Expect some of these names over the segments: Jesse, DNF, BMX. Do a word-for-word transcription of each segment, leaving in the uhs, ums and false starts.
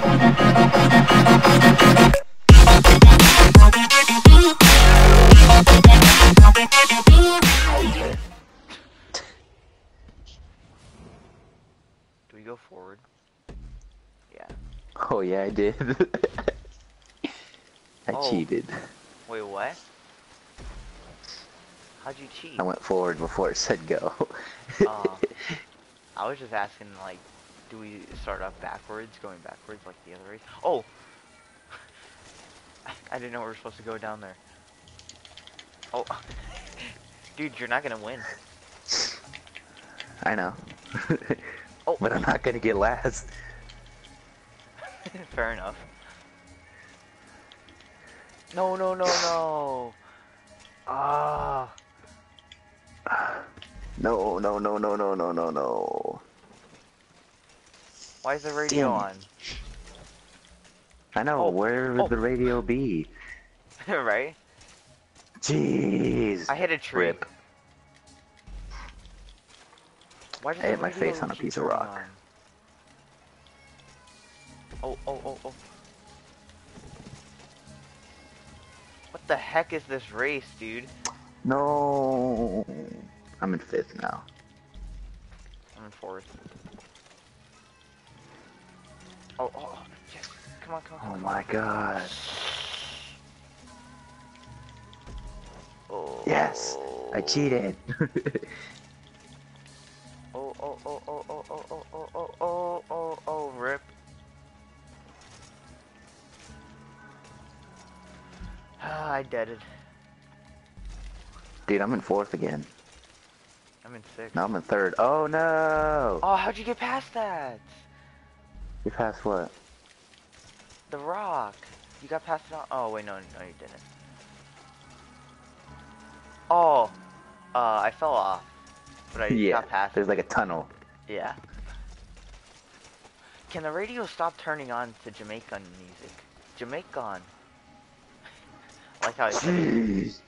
Do we go forward? Yeah. Oh yeah, I did. I oh. cheated. Wait, what? How'd you cheat? I went forward before it said go. uh, I was just asking, like, do we start up backwards, going backwards like the other race? Oh! I didn't know we were supposed to go down there. Oh. Dude, you're not gonna win. I know. Oh. But I'm not gonna get last. Fair enough. No, no, no, no! Ah! No, no, no, no, no, no, no, no. Why is the radio Damn. on? I know, oh. where would oh. the radio be? Right? Jeez. I hit a tree. Rip. Why did I hit my face on a piece of rock. On? Oh, oh, oh, oh. What the heck is this race, dude? No. I'm in fifth now. I'm in fourth. Oh, oh, yes. Come on, come on. Oh my god. Oh. Yes! I cheated! Oh, oh, oh, oh, oh, oh, oh, oh, oh, oh, oh, oh, rip. Ah, I deaded. Dude, I'm in fourth again. I'm in sixth. No, I'm in third. Oh no! Oh, how'd you get past that? You passed what? The rock. You got past it on. Oh wait, no, no, you didn't. Oh, uh, I fell off, but I yeah, got past. There's it. like a tunnel. Yeah. Can the radio stop turning on to Jamaican music? Jamaican. Like how I said it.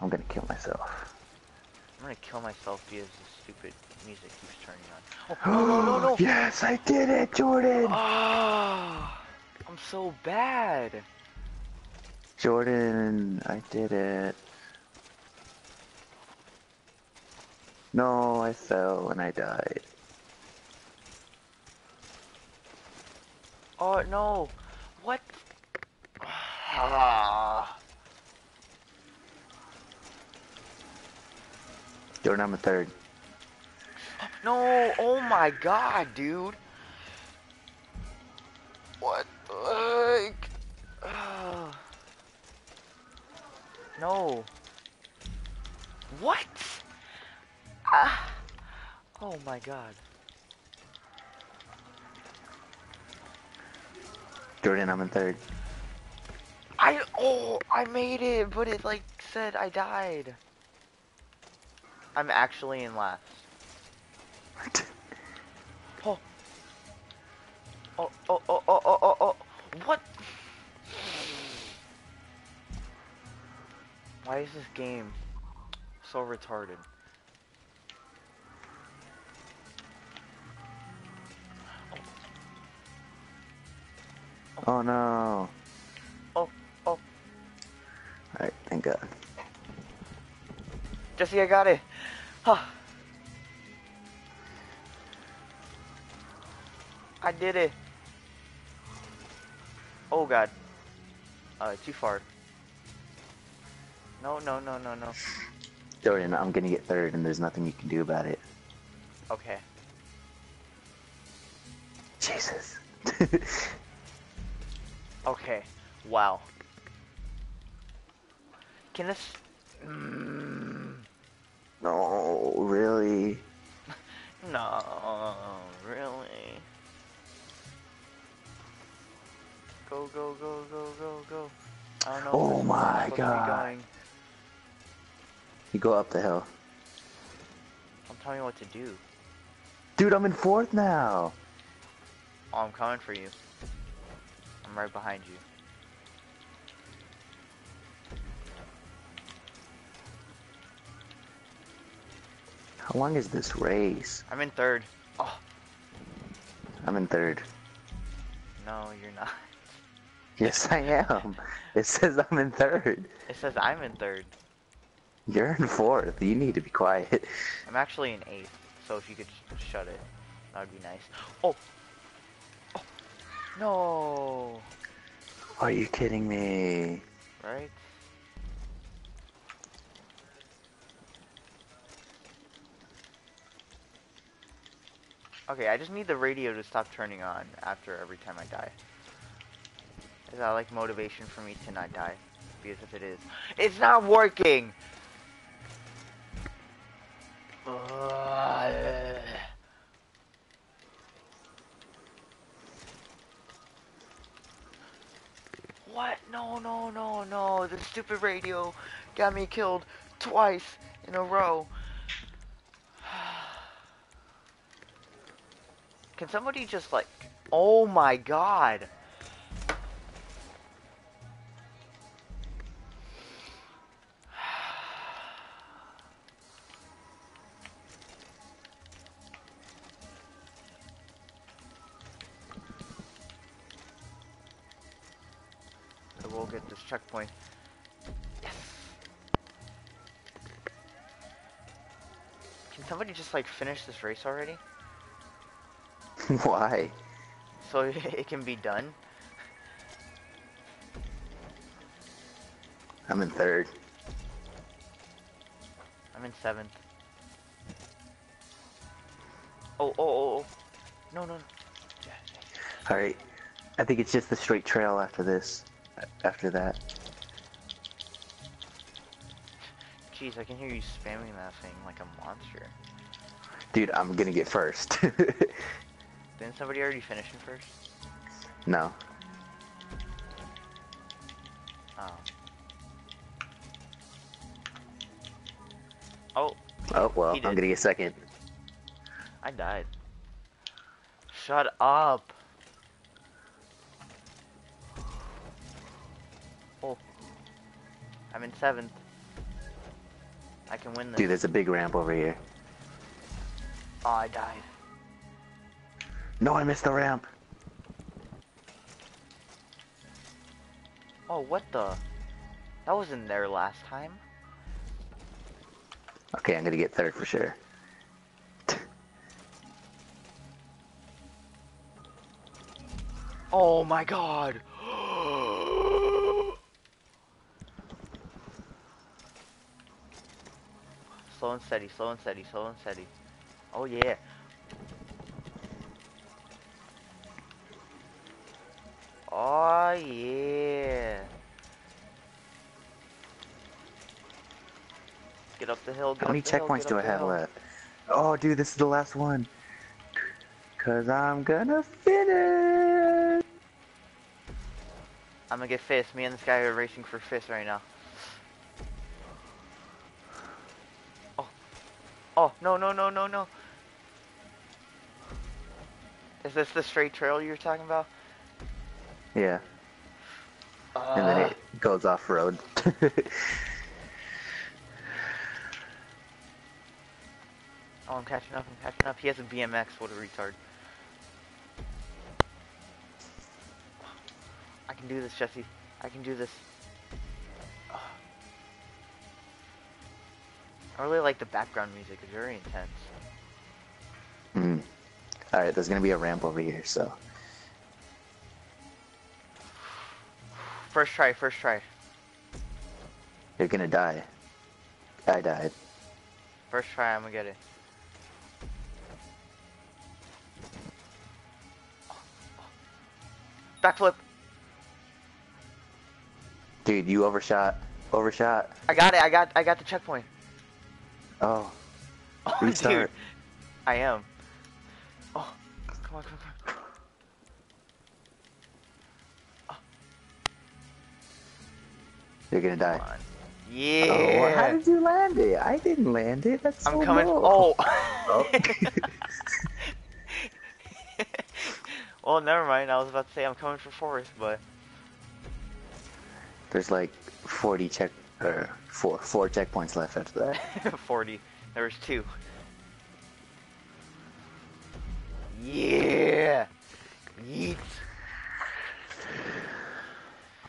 I'm gonna kill myself. I'm gonna kill myself because the stupid music keeps turning on. Oh, no, no, no, no! Yes, I did it, Jordan! Oh, I'm so bad! Jordan, I did it. No, I fell and I died. Oh, no! What? Ah. Jordan, I'm a third. No! Oh my god, dude! What the heck? Uh, no. What? Ah. Oh my god. Jordan, I'm in third. I- Oh! I made it, but it like said I died. I'm actually in last. Oh. Oh, oh, oh, oh, oh, oh, oh, what? Why is this game so retarded? Oh, oh. oh no. Oh, oh. Alright, thank God. Jesse, I got it. Huh. I did it. Oh god. Uh, too far. No, no, no, no, no. Jordan, I'm gonna get third and there's nothing you can do about it. Okay. Jesus. Okay. Wow. Can this... Mm. No, really? No, really? Go, go, go, go, go, go. I don't know. Oh my god. You go up the hill. Don't tell me what to do. Dude, I'm in fourth now. Oh, I'm coming for you. I'm right behind you. How long is this race? I'm in third. Oh. I'm in third. No, you're not. Yes, I am. It says I'm in third. It says I'm in third. You're in fourth. You need to be quiet. I'm actually in eighth, so if you could sh shut it, that would be nice. Oh! Oh! No! Are you kidding me? Right? Okay, I just need the radio to stop turning on after every time I die. Is that like motivation for me to not die? Because if it is, it's not working! Uh, what? No, no, no, no. The stupid radio got me killed twice in a row. Can somebody just like... Oh my god! We'll get this checkpoint. Yes. Can somebody just like finish this race already? Why? So it can be done. I'm in third. I'm in seventh. Oh, oh, oh, oh. No, no, no. Yeah, yeah. Alright. I think it's just the straight trail after this. After that. Jeez, I can hear you spamming that thing like a monster. Dude, I'm gonna get first. Didn't somebody already finish in first? No. Oh. Oh. Oh, well, I'm gonna get second. I died. Shut up. Oh. I'm in seventh. I can win this. Dude, there's a big ramp over here. Oh, I died. No, I missed the ramp. Oh, what the? That wasn't there last time. Okay, I'm gonna get third for sure. Oh my god! Slow and steady, slow and steady, slow and steady. Oh yeah. Oh yeah. Get up the hill, get up the hill. How many checkpoints do I have left? Oh dude, this is the last one. Cause I'm gonna finish. I'm gonna get fifth. Me and this guy are racing for fifth right now. Oh, no, no, no, no, no. Is this the straight trail you were talking about? Yeah. Uh, and then it goes off-road. Oh, I'm catching up, I'm catching up. He has a B M X, what a retard. I can do this, Jesse. I can do this. I really like the background music, it's very intense. Mm. Alright, there's gonna be a ramp over here, so. First try, first try. You're gonna die. I died. First try, I'm gonna get it. Backflip! Dude, you overshot. Overshot. I got it, I got I got the checkpoint. Oh. Oh, restart. Dude. I am. Oh, come on, come on, come on. Oh. You're gonna die. Come on. Yeah. Oh, well, how did you land it? I didn't land it. That's so I'm coming. Low. Oh. Oh. Well, never mind. I was about to say I'm coming for fourth, but there's like forty check. Or four, four checkpoints left after that. forty. There was two. Yeah! Yeet!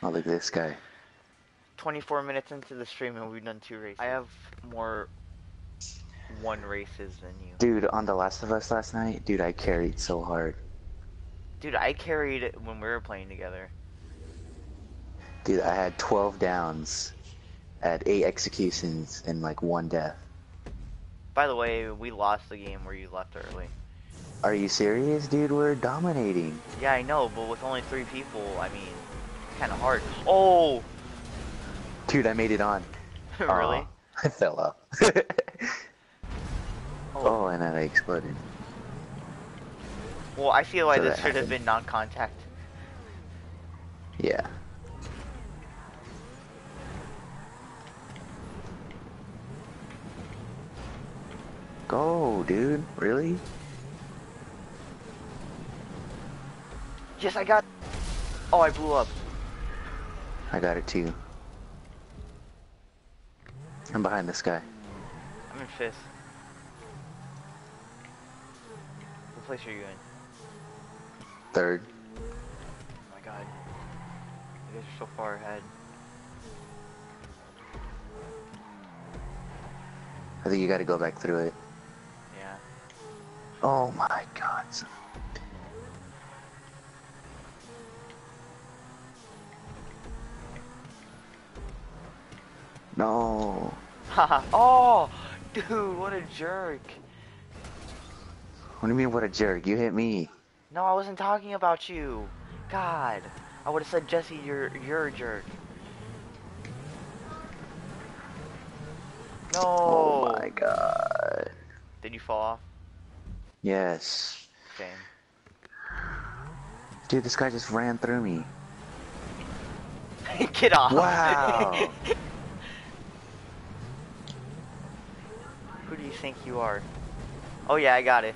Oh, look at this guy. twenty-four minutes into the stream and we've done two races. I have more one races than you. Dude, on The Last of Us last night, dude, I carried so hard. Dude, I carried it when we were playing together. Dude, I had twelve downs at eight executions and like one death. By the way, we lost the game where you left early. Are you serious, dude? We're dominating. Yeah, I know, but with only three people, I mean, it's kind of hard. Oh! Dude, I made it on. Really? Uh, I fell up. oh. oh, and then I exploded. Well, I feel like so this should happened. have been non-contact. Yeah. Go, dude. Really? Yes, I got... Oh, I blew up. I got it too. I'm behind this guy. I'm in fifth. What place are you in? Third. Oh my god. You guys are so far ahead. I think you gotta go back through it. Yeah. Oh my god. No. Haha. Oh, dude, what a jerk. What do you mean, what a jerk? You hit me. No, I wasn't talking about you. God, I would have said, Jesse, you're you're a jerk. No. Oh my god. Did you fall off? Yes. Same. Dude, this guy just ran through me. Get off. Wow. Who do you think you are? Oh yeah, I got it.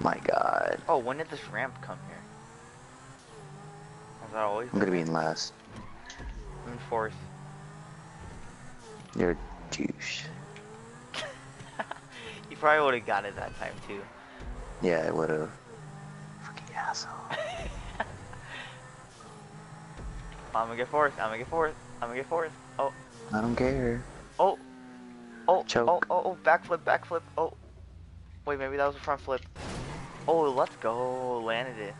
My god. Oh, when did this ramp come here? Is that always? I'm gonna be in last. I'm in fourth. You're a douche. You probably would have got it that time too. Yeah, I would have. Fucking asshole. I'm gonna get fourth. I'm gonna get fourth. I'm gonna get fourth. Oh. I don't care. Oh. Oh. Choke. Oh. Oh. Oh. Backflip. Backflip. Oh. Wait, maybe that was a front flip. Oh, let's go. Landed it.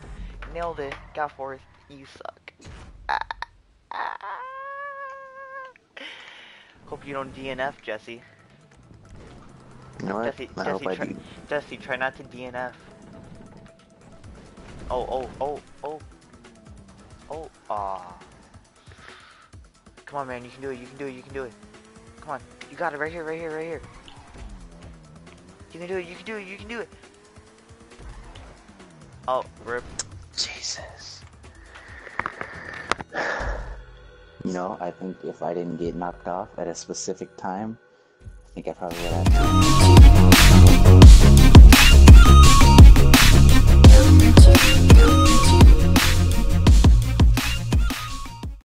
Nailed it. Got fourth. You suck. Ah, ah. Hope you don't D N F, Jesse. You know what? Jesse, I Jesse, hope try, I do. Jesse, try not to D N F. Oh. Oh. Oh. Oh. Oh. Ah. Come on, man, you can do it, you can do it, you can do it. Come on, you got it right here, right here, right here. You can do it, you can do it, you can do it. Oh, rip. Jesus. You know, I think if I didn't get knocked off at a specific time, I think I probably would have.